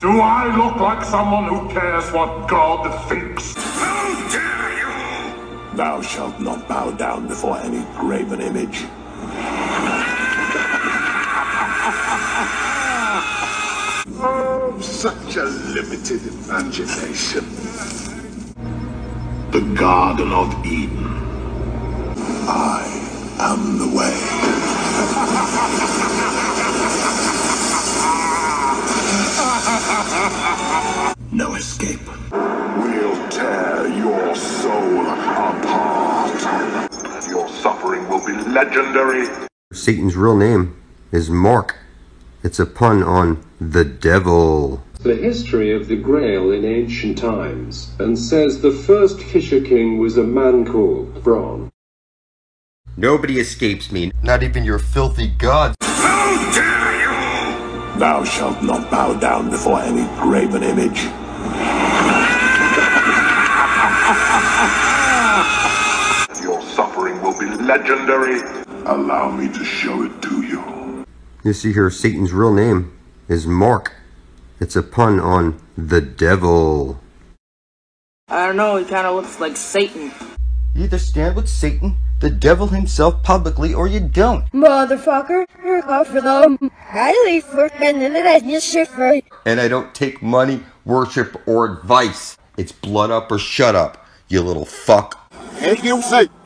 Do I look like someone who cares what God thinks? How dare you! Thou shalt not bow down before any graven image. Oh, such a limited imagination. The Garden of Eden. I am the way. No escape. We'll tear your soul apart. Your suffering will be legendary. Satan's real name is Mark. It's a pun on the devil. The history of the Grail in ancient times, and says the first Fisher King was a man called Braun. Nobody escapes me, not even your filthy gods. How dare you! Thou shalt not bow down before any graven image. Your suffering will be legendary. Allow me to show it to you. You see here, Satan's real name is Mark. It's a pun on the devil. I don't know, he kind of looks like Satan. You either stand with Satan, the devil himself publicly, or you don't. Motherfucker, offer them highly for free. And I don't take money, worship, or advice. It's blood up or shut up, you little fuck. Thank you, Satan.